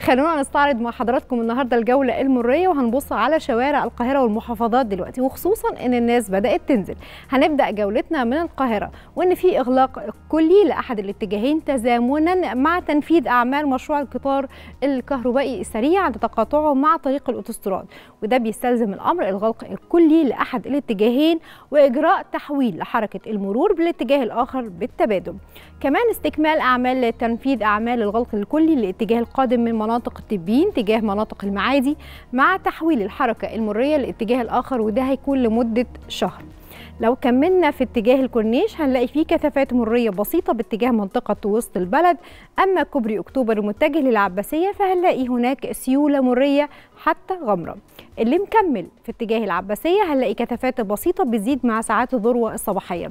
خلونا نستعرض مع حضراتكم النهارده الجوله المريه، وهنبص على شوارع القاهره والمحافظات دلوقتي، وخصوصا ان الناس بدات تنزل. هنبدا جولتنا من القاهره، وان في اغلاق كلي لاحد الاتجاهين تزامنا مع تنفيذ اعمال مشروع القطار الكهربائي السريع عند تقاطعه مع طريق الاوتوستراد، وده بيستلزم الامر الغلق الكلي لاحد الاتجاهين واجراء تحويل لحركه المرور بالاتجاه الاخر بالتبادل. كمان استكمال اعمال تنفيذ اعمال الغلق الكلي للاتجاه القادم من مناطق تبين تجاه مناطق المعادي مع تحويل الحركة المرية للاتجاه الآخر، وده هيكون لمدة شهر. لو كملنا في اتجاه الكورنيش هنلاقي فيه كثافات مرية بسيطة باتجاه منطقة وسط البلد، أما كوبري أكتوبر المتجه للعباسية فهنلاقي هناك سيولة مرية حتى غمرة. اللي مكمل في اتجاه العباسية هنلاقي كثافات بسيطة بتزيد مع ساعات الذروة الصباحية.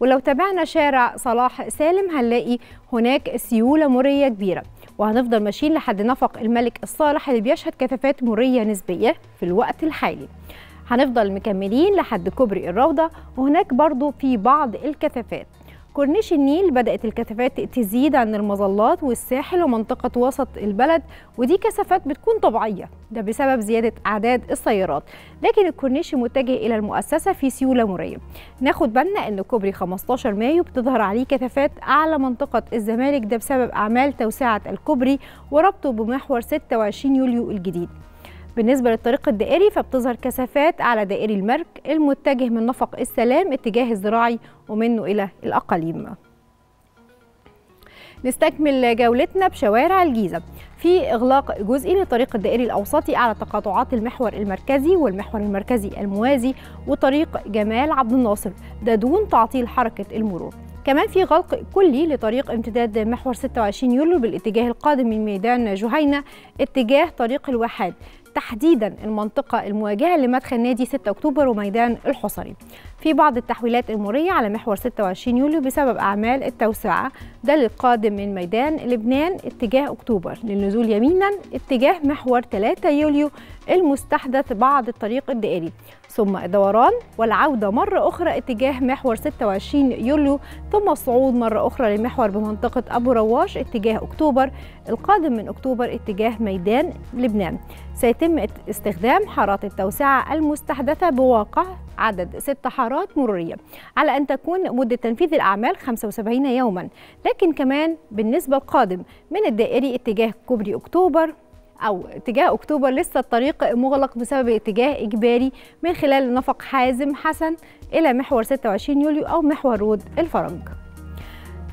ولو تابعنا شارع صلاح سالم هنلاقي هناك سيولة مرية كبيرة، وهنفضل ماشيين لحد نفق الملك الصالح اللي بيشهد كثافات مرية نسبية في الوقت الحالي. هنفضل مكملين لحد كوبري الروضة، وهناك برضو في بعض الكثافات. كورنيش النيل بدأت الكثافات تزيد عن المظلات والساحل ومنطقة وسط البلد، ودي كثافات بتكون طبيعية، ده بسبب زيادة أعداد السيارات، لكن الكورنيش متجه إلى المؤسسة في سيولة مرية. ناخد بالنا إن كوبري 15 مايو بتظهر عليه كثافات أعلى منطقة الزمالك، ده بسبب أعمال توسعة الكوبري وربطه بمحور 26 يوليو الجديد. بالنسبة للطريق الدائري فبتظهر كثافات على دائري المرج المتجه من نفق السلام اتجاه الزراعي ومنه إلى الأقاليم. نستكمل جولتنا بشوارع الجيزة، في إغلاق جزئي للطريق الدائري الأوسطي على تقاطعات المحور المركزي والمحور المركزي الموازي وطريق جمال عبد الناصر، ده دون تعطيل حركة المرور. كمان في غلق كلي لطريق امتداد محور 26 يوليو بالاتجاه القادم من ميدان جهينة اتجاه طريق الواحات، تحديدا المنطقة المواجهة لمدخل نادي 6 أكتوبر وميدان الحصري. في بعض التحويلات المرية على محور 26 يوليو بسبب أعمال التوسعة، ده للقادم من ميدان لبنان اتجاه أكتوبر للنزول يمينا اتجاه محور 3 يوليو المستحدث بعد الطريق الدائري، ثم الدوران والعودة مرة أخرى اتجاه محور 26 يوليو، ثم الصعود مرة أخرى للمحور بمنطقة أبو رواش اتجاه أكتوبر، القادم من أكتوبر اتجاه ميدان لبنان. سيتم استخدام حارات التوسعة المستحدثة بواقع عدد 6 حارات مرورية، على أن تكون مدة تنفيذ الأعمال 75 يوما، لكن كمان بالنسبة القادم من الدائري اتجاه كوبري أكتوبر أو اتجاه أكتوبر لسه الطريق مغلق بسبب اتجاه إجباري من خلال نفق حازم حسن إلى محور 26 يوليو أو محور رود الفرج.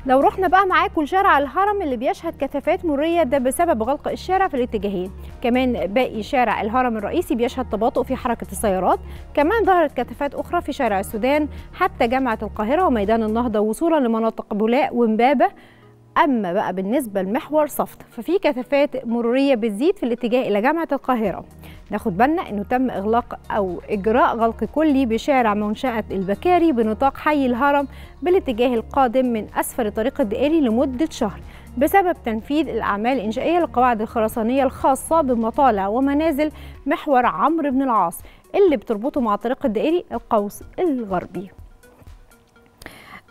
لو رحنا بقى معاكم لشارع الهرم اللي بيشهد كثافات مرية، ده بسبب غلق الشارع في الاتجاهين. كمان باقي شارع الهرم الرئيسي بيشهد تباطؤ في حركة السيارات. كمان ظهرت كثافات أخرى في شارع السودان حتى جامعة القاهرة وميدان النهضة وصولا لمناطق بولاق ومبابة. أما بقى بالنسبة لمحور صفت ففي كثافات مرورية بتزيد في الاتجاه إلى جامعة القاهرة. ناخد بالنا أنه تم إغلاق أو إجراء غلق كلي بشارع منشأة البكاري بنطاق حي الهرم بالاتجاه القادم من أسفل طريق الدائري لمدة شهر بسبب تنفيذ الأعمال الإنشائية للقواعد الخرسانية الخاصة بمطالع ومنازل محور عمرو بن العاص اللي بتربطه مع طريق الدائري القوس الغربي.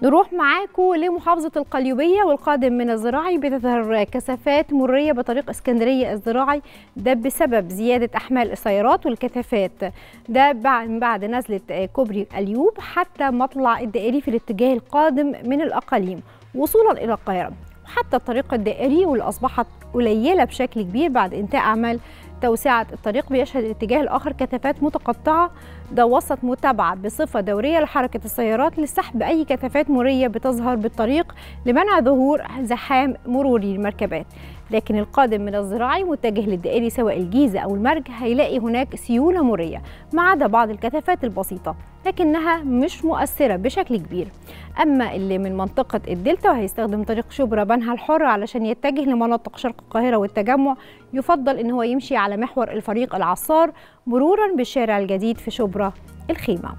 نروح معاكم لمحافظة القليوبية والقادم من الزراعي، بتظهر كثافات مرية بطريق اسكندرية الزراعي، ده بسبب زيادة أحمال السيارات والكثافات، ده بعد نزلة كوبري الأيوب حتى مطلع الدائري في الاتجاه القادم من الأقاليم وصولا إلى القاهرة، وحتى الطريق الدائري واللي أصبحت قليلة بشكل كبير بعد إنتهاء أعمال توسعة الطريق بيشهد الاتجاه الآخر كثافات متقطعة، ده وسط متابعة بصفة دورية لحركة السيارات لسحب أي كثافات مرية بتظهر بالطريق لمنع ظهور زحام مروري للمركبات. لكن القادم من الزراعي متجه للدائري سواء الجيزة أو المرج هيلاقي هناك سيولة مرية ما عدا بعض الكثافات البسيطة لكنها مش مؤثرة بشكل كبير. أما اللي من منطقة الدلتا وهيستخدم طريق شبرا بنها الحر علشان يتجه لمناطق شرق القاهرة والتجمع يفضل إن هو يمشي على محور الفريق العصار مرورا بالشارع الجديد في شبرا الخيمة.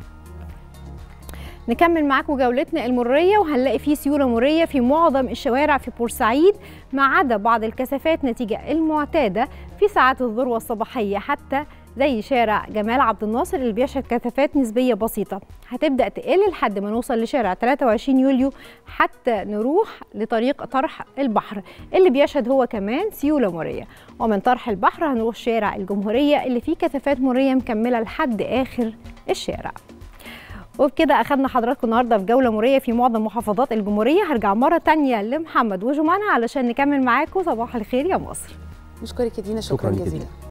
نكمل معاكم جولتنا المرورية، وهنلاقي فيه سيولة مرورية في معظم الشوارع في بورسعيد ما عدا بعض الكثافات نتيجة المعتادة في ساعات الذروة الصباحية حتى زي شارع جمال عبد الناصر اللي بيشهد كثافات نسبية بسيطة، هتبدأ تقل لحد ما نوصل لشارع 23 يوليو حتى نروح لطريق طرح البحر اللي بيشهد هو كمان سيولة مرية، ومن طرح البحر هنروح شارع الجمهورية اللي فيه كثافات مرية مكملة لحد آخر الشارع. وبكده أخدنا حضراتكم النهارده في جولة مرية في معظم محافظات الجمهورية. هرجع مرة تانية لمحمد وجمانة علشان نكمل معاكم صباح الخير يا مصر. مشكورك يا دينا، شكرا جزيلا.